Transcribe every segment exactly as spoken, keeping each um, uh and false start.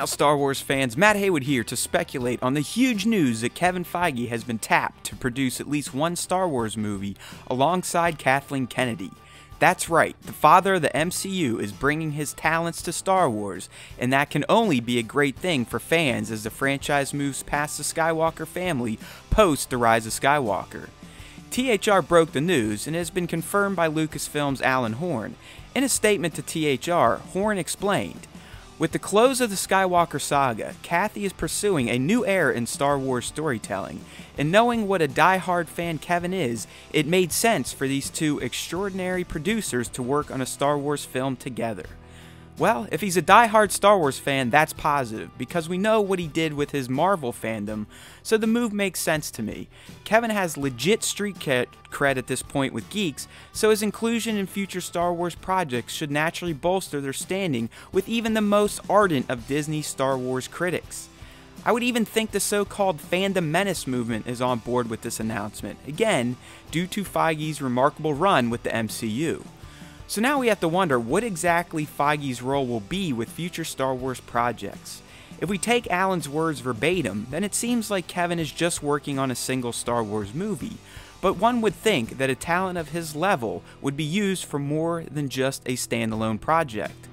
now, Star Wars fans, Matt Haywood here to speculate on the huge news that Kevin Feige has been tapped to produce at least one Star Wars movie alongside Kathleen Kennedy. That's right, the father of the M C U is bringing his talents to Star Wars, and that can only be a great thing for fans as the franchise moves past the Skywalker family post The Rise of Skywalker. T H R broke the news and has been confirmed by Lucasfilm's Alan Horn. In a statement to T H R, Horn explained, "With the close of the Skywalker saga, Kathy is pursuing a new era in Star Wars storytelling, and knowing what a die-hard fan Kevin is, it made sense for these two extraordinary producers to work on a Star Wars film together." Well, if he's a die-hard Star Wars fan, that's positive, because we know what he did with his Marvel fandom, so the move makes sense to me. Kevin has legit street cred at this point with geeks, so his inclusion in future Star Wars projects should naturally bolster their standing with even the most ardent of Disney Star Wars critics. I would even think the so-called fandom menace movement is on board with this announcement, again, due to Feige's remarkable run with the M C U. So now we have to wonder what exactly Feige's role will be with future Star Wars projects. If we take Alan's words verbatim, then it seems like Kevin is just working on a single Star Wars movie, but one would think that a talent of his level would be used for more than just a standalone project.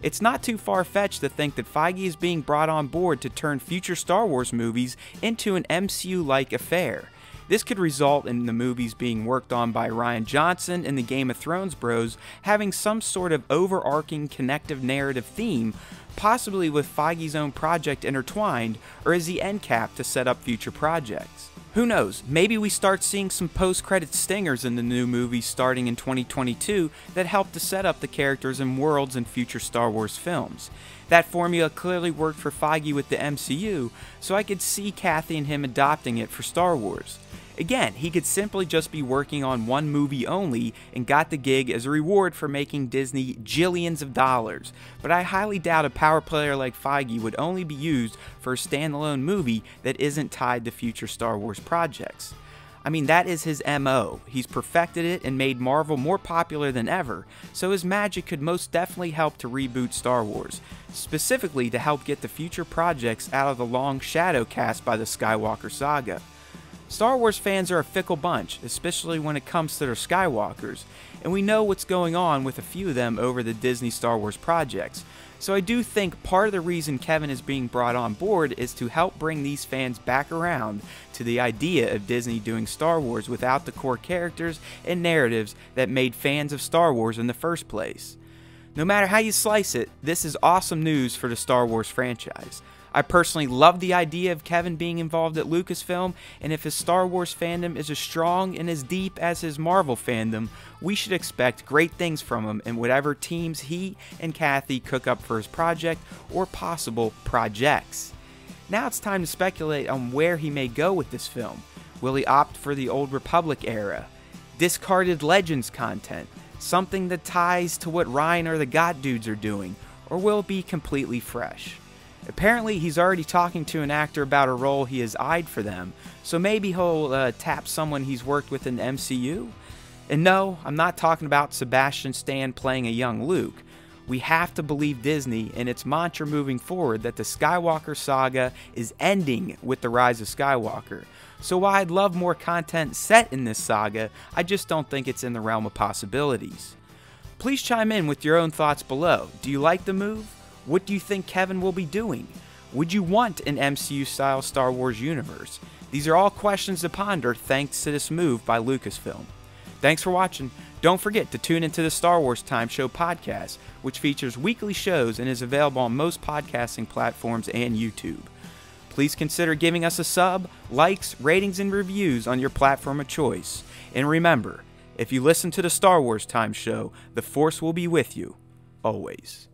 It's not too far-fetched to think that Feige is being brought on board to turn future Star Wars movies into an M C U-like affair. This could result in the movies being worked on by Rian Johnson and the Game of Thrones bros having some sort of overarching connective narrative theme, possibly with Feige's own project intertwined or as the end cap to set up future projects. Who knows, maybe we start seeing some post-credit stingers in the new movies starting in twenty twenty-two that help to set up the characters and worlds in future Star Wars films. That formula clearly worked for Feige with the M C U, so I could see Kathy and him adopting it for Star Wars. Again, he could simply just be working on one movie only and got the gig as a reward for making Disney jillions of dollars, but I highly doubt a power player like Feige would only be used for a standalone movie that isn't tied to future Star Wars projects. I mean, that is his M O. He's perfected it and made Marvel more popular than ever, so his magic could most definitely help to reboot Star Wars, specifically to help get the future projects out of the long shadow cast by the Skywalker saga. Star Wars fans are a fickle bunch, especially when it comes to their Skywalkers, and we know what's going on with a few of them over the Disney Star Wars projects, so I do think part of the reason Kevin is being brought on board is to help bring these fans back around to the idea of Disney doing Star Wars without the core characters and narratives that made fans of Star Wars in the first place. No matter how you slice it, this is awesome news for the Star Wars franchise. I personally love the idea of Kevin being involved at Lucasfilm, and if his Star Wars fandom is as strong and as deep as his Marvel fandom, we should expect great things from him in whatever teams he and Kathy cook up for his project or possible projects. Now it's time to speculate on where he may go with this film. Will he opt for the Old Republic era? Discarded Legends content? Something that ties to what Rian or the God dudes are doing? Or will it be completely fresh? Apparently, he's already talking to an actor about a role he has eyed for them, so maybe he'll uh, tap someone he's worked with in the M C U? And no, I'm not talking about Sebastian Stan playing a young Luke. We have to believe Disney and its mantra moving forward that the Skywalker saga is ending with The Rise of Skywalker. So while I'd love more content set in this saga, I just don't think it's in the realm of possibilities. Please chime in with your own thoughts below. Do you like the move? What do you think Kevin will be doing? Would you want an M C U-style Star Wars universe? These are all questions to ponder thanks to this move by Lucasfilm. Thanks for watching. Don't forget to tune into the Star Wars Time Show podcast, which features weekly shows and is available on most podcasting platforms and YouTube. Please consider giving us a sub, likes, ratings, and reviews on your platform of choice. And remember, if you listen to the Star Wars Time Show, the Force will be with you, always.